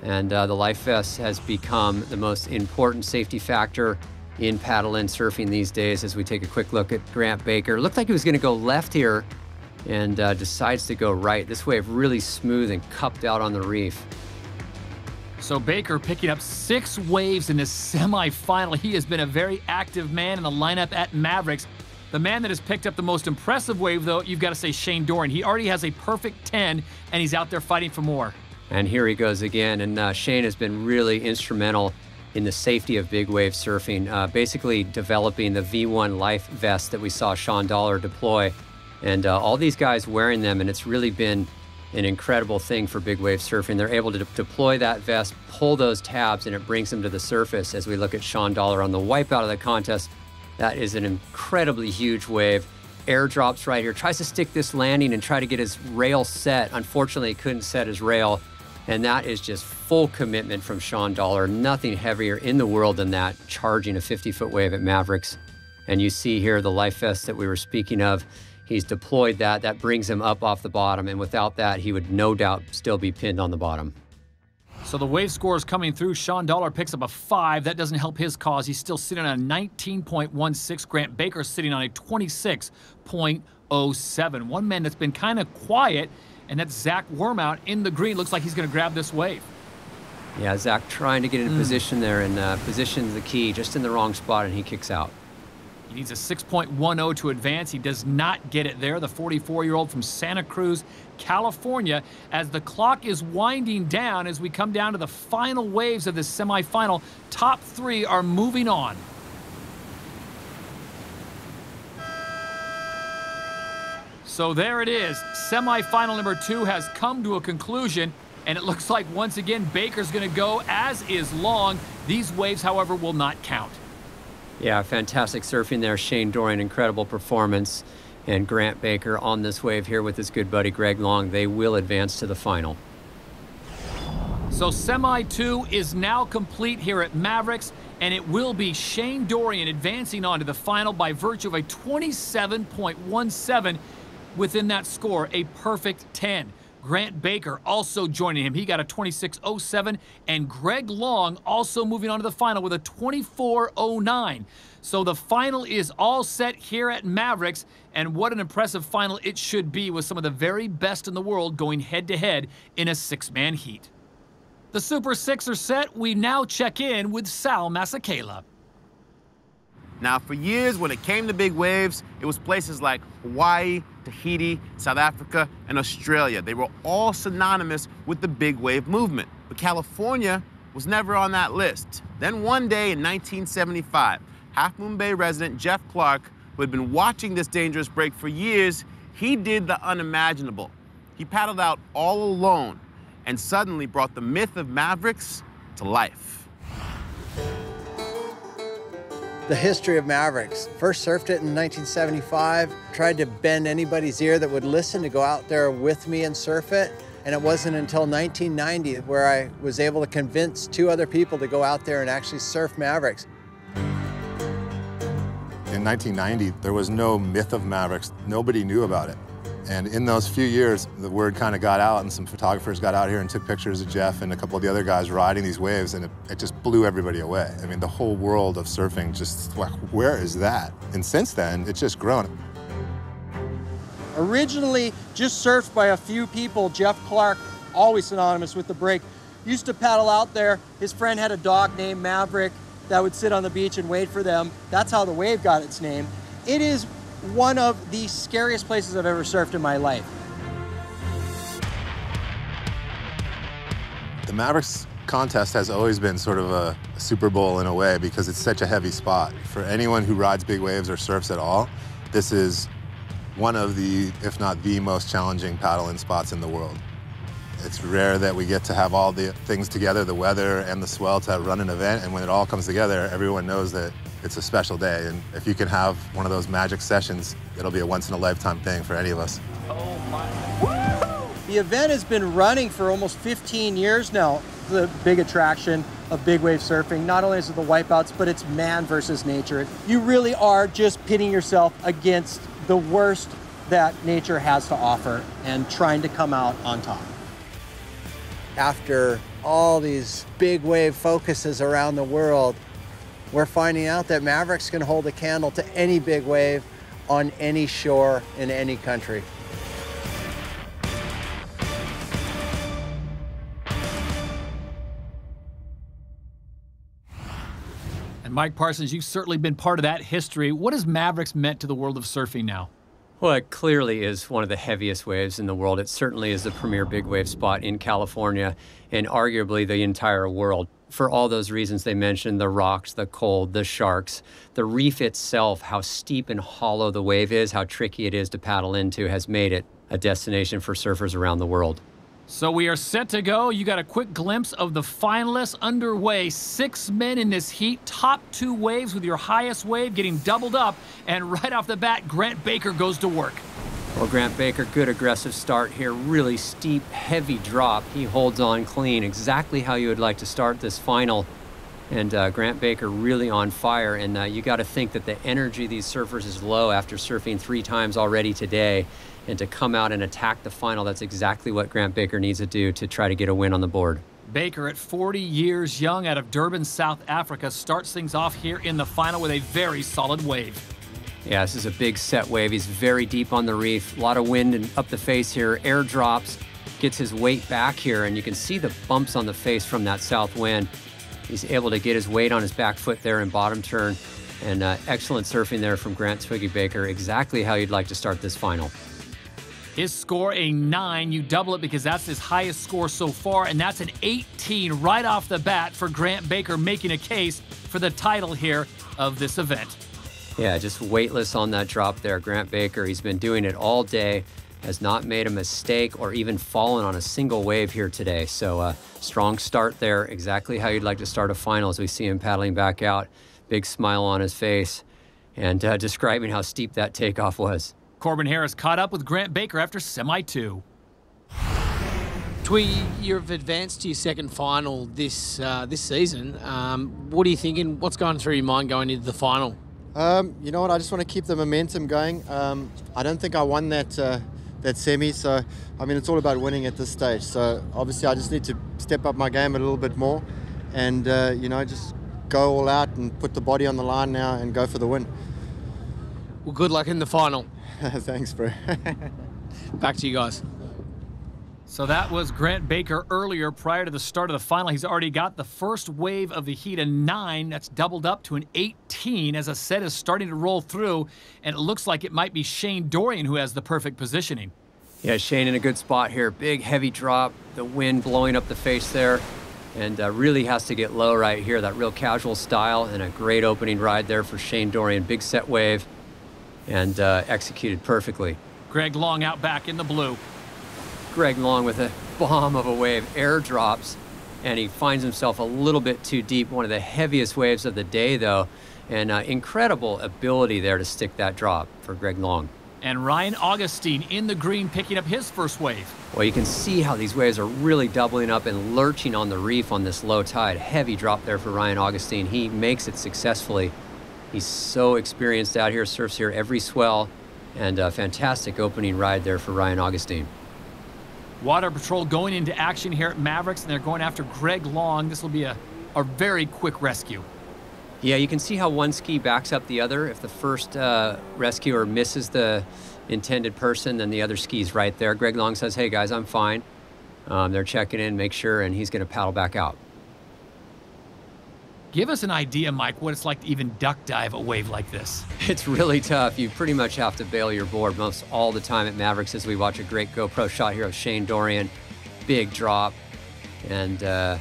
And uh, the life vest has become the most important safety factor in paddle-in surfing these days, as we take a quick look at Grant Baker. Looked like he was gonna go left here, and uh, decides to go right. This wave really smooth and cupped out on the reef. So Baker picking up six waves in this semifinal. He has been a very active man in the lineup at Mavericks. The man that has picked up the most impressive wave, though, you've got to say Shane Dorian. He already has a perfect ten, and he's out there fighting for more. And here he goes again, and uh, Shane has been really instrumental in the safety of big wave surfing, uh, basically developing the V one life vest that we saw Shawn Dollar deploy, and uh, all these guys wearing them, and it's really been an incredible thing for big wave surfing. They're able to de deploy that vest, pull those tabs, and it brings them to the surface, as we look at Shawn Dollar on the wipeout of the contest. That is an incredibly huge wave. Airdrops right here. Tries to stick this landing and try to get his rail set. Unfortunately, he couldn't set his rail. And that is just full commitment from Shawn Dollar. Nothing heavier in the world than that, charging a fifty-foot wave at Mavericks. And you see here the life vest that we were speaking of. He's deployed that. That brings him up off the bottom. And without that, he would no doubt still be pinned on the bottom. So the wave score is coming through. Shawn Dollar picks up a five. That doesn't help his cause. He's still sitting on a nineteen point one six. Grant Baker sitting on a twenty-six point oh seven. One man that's been kind of quiet, and that's Zach Wormhoudt in the green. Looks like he's going to grab this wave. Yeah, Zach trying to get in a mm. position there, and uh, positions the key just in the wrong spot, and he kicks out. He needs a six point one oh to advance. He does not get it there. The forty-four-year-old from Santa Cruz, California, as the clock is winding down as we come down to the final waves of this semifinal. Top three are moving on. So there it is. Semifinal number two has come to a conclusion, and it looks like once again Baker's going to go, as is Long. These waves, however, will not count. Yeah, fantastic surfing there. Shane Dorian, incredible performance. And Grant Baker on this wave here with his good buddy Greg Long. They will advance to the final. So semi two is now complete here at Mavericks, and it will be Shane Dorian advancing on to the final by virtue of a twenty-seven point one seven. Within that score, a perfect ten. Grant Baker also joining him. He got a twenty-six oh seven, and Greg Long also moving on to the final with a twenty-four oh nine. So the final is all set here at Mavericks, and what an impressive final it should be, with some of the very best in the world going head-to-head in a six-man heat. The Super Six are set. We now check in with Sal Masekela. Now, for years, when it came to big waves, it was places like Hawaii, Tahiti, South Africa, and Australia. They were all synonymous with the big wave movement. But California was never on that list. Then one day in nineteen seventy-five, Half Moon Bay resident Jeff Clark, who had been watching this dangerous break for years, he did the unimaginable. He paddled out all alone and suddenly brought the myth of Mavericks to life. The history of Mavericks. First surfed it in nineteen seventy-five, tried to bend anybody's ear that would listen to go out there with me and surf it, and it wasn't until nineteen ninety where I was able to convince two other people to go out there and actually surf Mavericks. In nineteen ninety, there was no myth of Mavericks. Nobody knew about it. And in those few years, the word kind of got out, and some photographers got out here and took pictures of Jeff and a couple of the other guys riding these waves, and it, it just blew everybody away. I mean, the whole world of surfing just, like, where is that? And since then, it's just grown. Originally, just surfed by a few people, Jeff Clark, always synonymous with the break, used to paddle out there. His friend had a dog named Maverick that would sit on the beach and wait for them. That's how the wave got its name. It is one of the scariest places I've ever surfed in my life. The Mavericks contest has always been sort of a Super Bowl in a way, because it's such a heavy spot. For anyone who rides big waves or surfs at all, this is one of the, if not the most challenging paddling spots in the world. It's rare that we get to have all the things together, the weather and the swell, to run an event, and when it all comes together, everyone knows that it's a special day, and if you can have one of those magic sessions, it'll be a once-in-a-lifetime thing for any of us. Oh my. The event has been running for almost fifteen years now. The big attraction of big wave surfing, not only is it the wipeouts, but it's man versus nature. You really are just pitting yourself against the worst that nature has to offer and trying to come out on top. After all these big wave focuses around the world, we're finding out that Mavericks can hold a candle to any big wave on any shore in any country. And Mike Parsons, you've certainly been part of that history. What has Mavericks meant to the world of surfing now? Well, it clearly is one of the heaviest waves in the world. It certainly is the premier big wave spot in California and arguably the entire world. For all those reasons they mentioned, the rocks, the cold, the sharks, the reef itself, how steep and hollow the wave is, how tricky it is to paddle into, has made it a destination for surfers around the world. So we are set to go. You got a quick glimpse of the finalists underway. Six men in this heat, top two waves, with your highest wave getting doubled up. And right off the bat, Grant Baker goes to work. Well, Grant Baker, good aggressive start here. Really steep, heavy drop. He holds on clean, exactly how you would like to start this final. And uh, Grant Baker really on fire. And uh, you got to think that the energy of these surfers is low after surfing three times already today. And to come out and attack the final, that's exactly what Grant Baker needs to do to try to get a win on the board. Baker, at forty years young, out of Durban, South Africa, starts things off here in the final with a very solid wave. Yeah, this is a big set wave. He's very deep on the reef. A lot of wind and up the face here. Airdrops. gets his weight back here, and you can see the bumps on the face from that south wind. He's able to get his weight on his back foot there in bottom turn, and uh, excellent surfing there from Grant Twiggy Baker, exactly how you'd like to start this final. His score, a nine. You double it because that's his highest score so far, and that's an eighteen right off the bat for Grant Baker, making a case for the title here of this event. Yeah, just weightless on that drop there. Grant Baker, he's been doing it all day, has not made a mistake or even fallen on a single wave here today. So uh, strong start there, exactly how you'd like to start a final as we see him paddling back out. Big smile on his face and uh, describing how steep that takeoff was. Corbin Harris caught up with Grant Baker after semi two. Twee, you've advanced to your second final this, uh, this season. Um, what are you thinking? What's going through your mind going into the final? Um, you know what, I just want to keep the momentum going. Um, I don't think I won that, uh, that semi, so I mean, it's all about winning at this stage. So obviously I just need to step up my game a little bit more and, uh, you know, just go all out and put the body on the line now and go for the win. Well, good luck in the final. Thanks, bro. Back to you guys. So that was Grant Baker earlier prior to the start of the final. He's already got the first wave of the heat, a nine. That's doubled up to an eighteen as a set is starting to roll through. And it looks like it might be Shane Dorian who has the perfect positioning. Yeah, Shane in a good spot here. Big, heavy drop. The wind blowing up the face there. And uh, really has to get low right here. That real casual style and a great opening ride there for Shane Dorian. Big set wave and uh, executed perfectly. Greg Long out back in the blue. Greg Long with a bomb of a wave, airdrops, and he finds himself a little bit too deep. One of the heaviest waves of the day, though, and uh, incredible ability there to stick that drop for Greg Long. And Ryan Augustine in the green picking up his first wave. Well, you can see how these waves are really doubling up and lurching on the reef on this low tide. Heavy drop there for Ryan Augustine. He makes it successfully. He's so experienced out here, surfs here every swell, and a fantastic opening ride there for Ryan Augustine. Water Patrol going into action here at Mavericks, and they're going after Greg Long. This will be a, a very quick rescue. Yeah, you can see how one ski backs up the other. If the first uh, rescuer misses the intended person, then the other ski's right there. Greg Long says, hey guys, I'm fine. Um, they're checking in, make sure, and he's gonna paddle back out. Give us an idea, Mike, what it's like to even duck dive a wave like this. It's really tough. You pretty much have to bail your board most all the time at Mavericks as we watch a great GoPro shot here of Shane Dorian. Big drop and uh,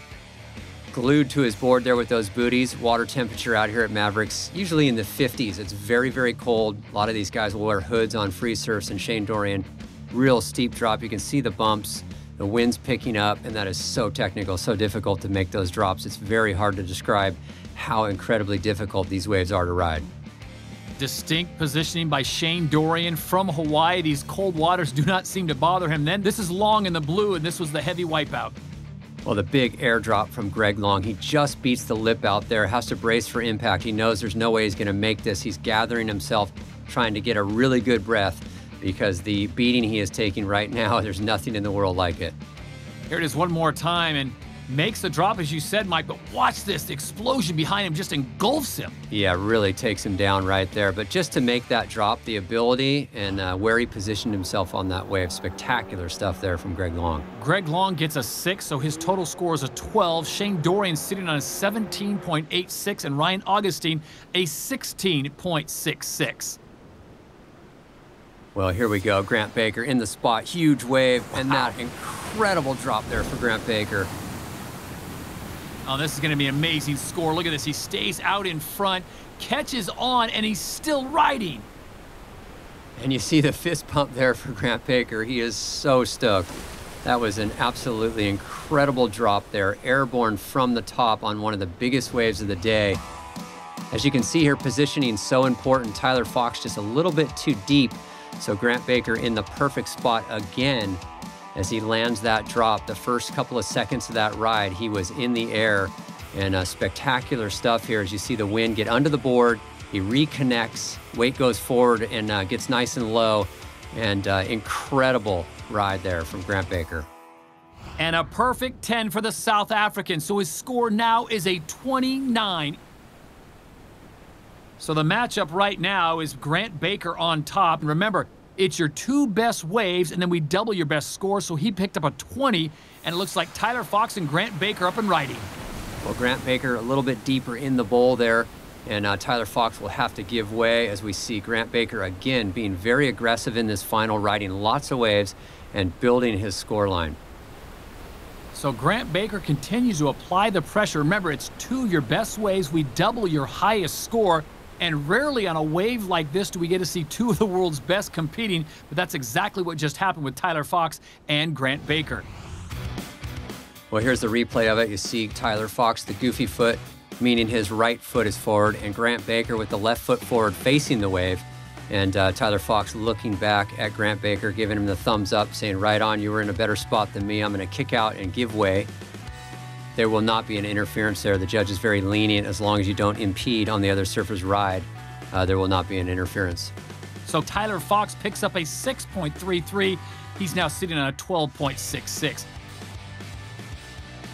glued to his board there with those booties. Water temperature out here at Mavericks, usually in the fifties. It's very, very cold. A lot of these guys will wear hoods on free surfs, and Shane Dorian, real steep drop. You can see the bumps. The wind's picking up, and that is so technical, so difficult to make those drops. It's very hard to describe how incredibly difficult these waves are to ride. Distinct positioning by Shane Dorian from Hawaii. These cold waters do not seem to bother him. Then this is Long in the blue, and this was the heavy wipeout. Well, the big airdrop from Greg Long. He just beats the lip out there, has to brace for impact. He knows there's no way he's gonna make this. He's gathering himself, trying to get a really good breath, because the beating he is taking right now, there's nothing in the world like it. Here it is one more time, and makes the drop, as you said, Mike, but watch this, the explosion behind him just engulfs him. Yeah, really takes him down right there. But just to make that drop, the ability and uh, where he positioned himself on that wave, spectacular stuff there from Greg Long. Greg Long gets a six, so his total score is a twelve. Shane Dorian sitting on a seventeen point eight six, and Ryan Augustine a sixteen point six six. Well, here we go, Grant Baker in the spot, huge wave, and that incredible drop there for Grant Baker. Oh, this is gonna be an amazing score. Look at this, he stays out in front, catches on, and he's still riding. And you see the fist pump there for Grant Baker. He is so stoked. That was an absolutely incredible drop there, airborne from the top on one of the biggest waves of the day. As you can see here, positioning is so important. Tyler Fox just a little bit too deep. So Grant Baker in the perfect spot again as he lands that drop. The first couple of seconds of that ride, he was in the air, and uh, spectacular stuff here as you see the wind get under the board. He reconnects, weight goes forward, and uh, gets nice and low, and uh, incredible ride there from Grant Baker. And a perfect ten for the South African, so his score now is a twenty-nine. So the matchup right now is Grant Baker on top. And remember, It's your two best waves, and then we double your best score, so he picked up a twenty, and it looks like Tyler Fox and Grant Baker up and riding. Well, Grant Baker a little bit deeper in the bowl there, and uh, Tyler Fox will have to give way as we see Grant Baker again being very aggressive in this final, riding lots of waves and building his score line. So Grant Baker continues to apply the pressure. Remember, it's two your best waves, we double your highest score, and rarely on a wave like this do we get to see two of the world's best competing, but that's exactly what just happened with Tyler Fox and Grant Baker. Well, here's the replay of it. You see Tyler Fox, the goofy foot, meaning his right foot is forward, and Grant Baker with the left foot forward facing the wave, and uh, Tyler Fox looking back at Grant Baker, giving him the thumbs up, saying, right on, you were in a better spot than me. I'm gonna kick out and give way. There will not be an interference there. The judge is very lenient. As long as you don't impede on the other surfer's ride, uh, there will not be an interference. So Tyler Fox picks up a six point three three. He's now sitting on a twelve point six six.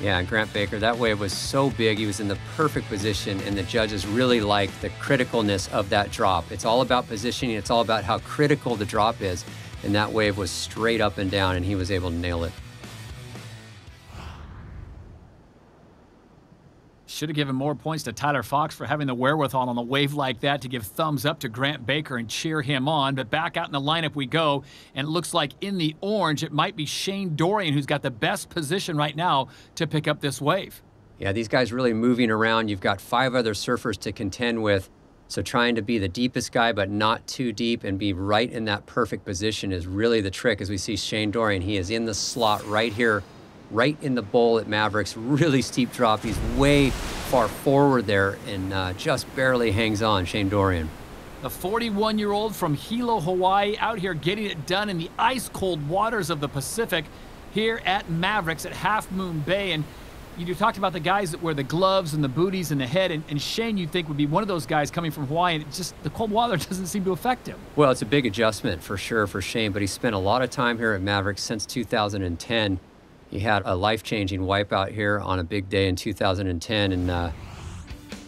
Yeah, and Grant Baker, that wave was so big. He was in the perfect position, and the judges really like the criticalness of that drop. It's all about positioning. It's all about how critical the drop is. And that wave was straight up and down, and he was able to nail it. Should have given more points to Tyler Fox for having the wherewithal on a wave like that to give thumbs up to Grant Baker and cheer him on. But back out in the lineup we go, and it looks like in the orange, it might be Shane Dorian who's got the best position right now to pick up this wave. Yeah, these guys really moving around. You've got five other surfers to contend with, so trying to be the deepest guy but not too deep and be right in that perfect position is really the trick. As we see Shane Dorian, he is in the slot right here, right in the bowl at Mavericks. Really steep drop. He's way far forward there and uh, just barely hangs on, Shane Dorian. The forty-one-year-old from Hilo, Hawaii, out here getting it done in the ice-cold waters of the Pacific here at Mavericks at Half Moon Bay. And you talked about the guys that wear the gloves and the booties and the head, and, and Shane, you think, would be one of those guys coming from Hawaii, and it's just the cold water doesn't seem to affect him. Well, it's a big adjustment for sure for Shane, but he spent a lot of time here at Mavericks since two thousand ten. He had a life-changing wipeout here on a big day in two thousand ten, and uh,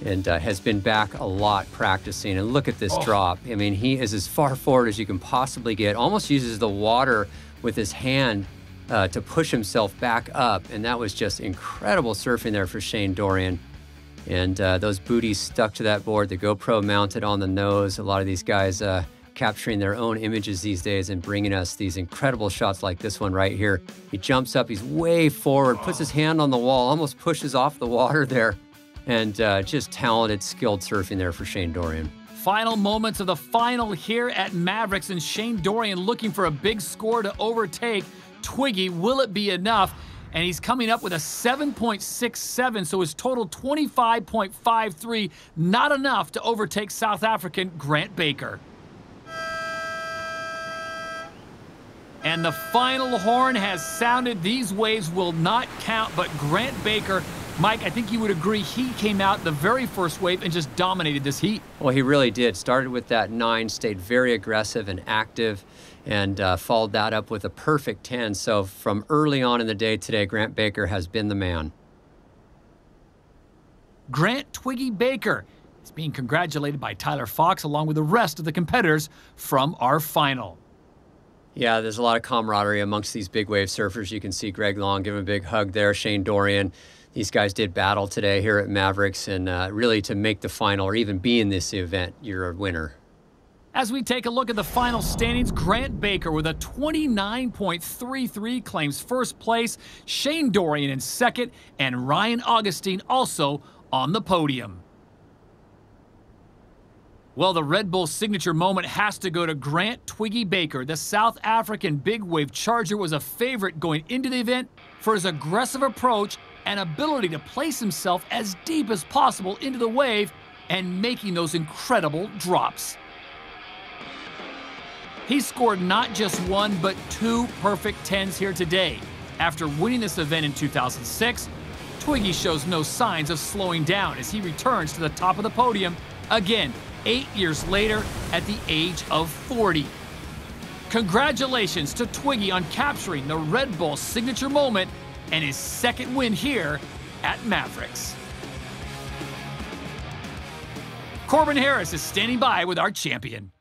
and uh, has been back a lot practicing. And look at this oh. drop. I mean, he is as far forward as you can possibly get. Almost uses the water with his hand uh, to push himself back up. And that was just incredible surfing there for Shane Dorian. And uh, those booties stuck to that board. The GoPro mounted on the nose. A lot of these guys uh, capturing their own images these days and bringing us these incredible shots like this one right here. He jumps up, he's way forward, puts his hand on the wall, almost pushes off the water there, and uh, just talented, skilled surfing there for Shane Dorian. Final moments of the final here at Mavericks, and Shane Dorian looking for a big score to overtake Twiggy. Will it be enough? And he's coming up with a seven point six seven, so his total twenty-five point five three, not enough to overtake South African Grant Baker. And the final horn has sounded. These waves will not count, but Grant Baker, Mike, I think you would agree, he came out the very first wave and just dominated this heat. Well, he really did. Started with that nine, stayed very aggressive and active, and uh, followed that up with a perfect ten. So from early on in the day today, Grant Baker has been the man. Grant Twiggy Baker is being congratulated by Tyler Fox along with the rest of the competitors from our final. Yeah, there's a lot of camaraderie amongst these big wave surfers. You can see Greg Long give him a big hug there, Shane Dorian. These guys did battle today here at Mavericks, and uh, really to make the final or even be in this event, you're a winner. As we take a look at the final standings, Grant Baker with a twenty-nine point three three claims first place, Shane Dorian in second, and Ryan Augustine also on the podium. Well, the Red Bull signature moment has to go to Grant Twiggy Baker. The South African big wave charger was a favorite going into the event for his aggressive approach and ability to place himself as deep as possible into the wave and making those incredible drops. He scored not just one, but two perfect tens here today. After winning this event in two thousand six, Twiggy shows no signs of slowing down as he returns to the top of the podium again, eight years later at the age of forty. Congratulations to Twiggy on capturing the Red Bull signature moment and his second win here at Mavericks. Corbin Harris is standing by with our champion.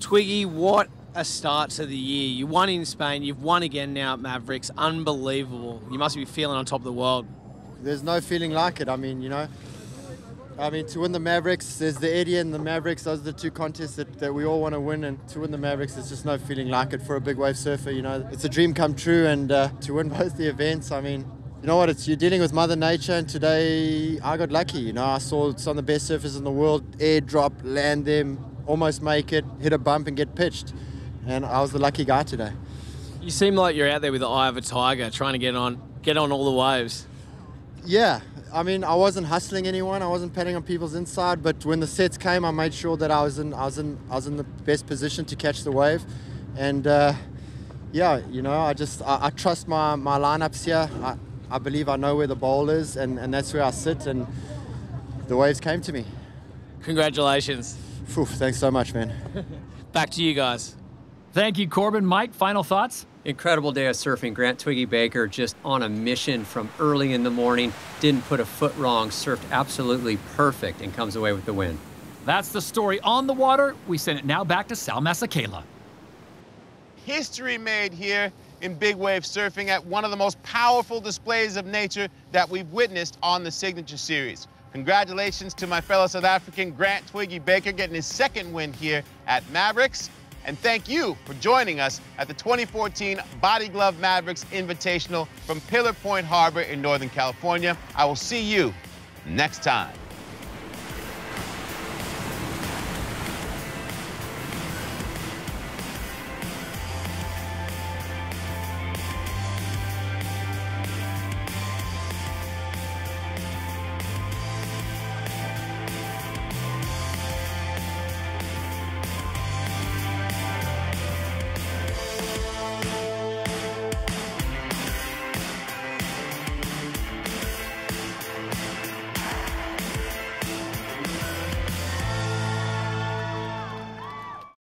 Twiggy, what a start to the year. You won in Spain, you've won again now at Mavericks. Unbelievable. You must be feeling on top of the world. There's no feeling like it. I mean, you know, I mean, to win the Mavericks, there's the Eddie and the Mavericks. Those are the two contests that, that we all want to win, and to win the Mavericks, there's just no feeling like it for a big wave surfer. You know, it's a dream come true, and uh, to win both the events, I mean, you know what, it's, you're dealing with Mother Nature, and today I got lucky. You know, I saw some of the best surfers in the world airdrop, land them, almost make it, hit a bump and get pitched. And I was the lucky guy today. You seem like you're out there with the eye of a tiger, trying to get on, get on all the waves. Yeah, I mean, I wasn't hustling anyone. I wasn't patting on people's inside, but when the sets came, I made sure that I was in, I was in, I was in the best position to catch the wave. And uh, yeah, you know, I just, I, I trust my, my lineups here. I, I believe I know where the bowl is, and, and that's where I sit, and the waves came to me. Congratulations. Oof, thanks so much, man. Back to you guys. Thank you, Corbin. Mike, final thoughts? Incredible day of surfing. Grant Twiggy Baker just on a mission from early in the morning. Didn't put a foot wrong, surfed absolutely perfect, and comes away with the win. That's the story on the water. We send it now back to Sal Masekela. History made here in big wave surfing at one of the most powerful displays of nature that we've witnessed on the Signature Series. Congratulations to my fellow South African, Grant Twiggy Baker, getting his second win here at Mavericks. And thank you for joining us at the twenty fourteen Body Glove Mavericks Invitational from Pillar Point Harbor in Northern California. I will see you next time.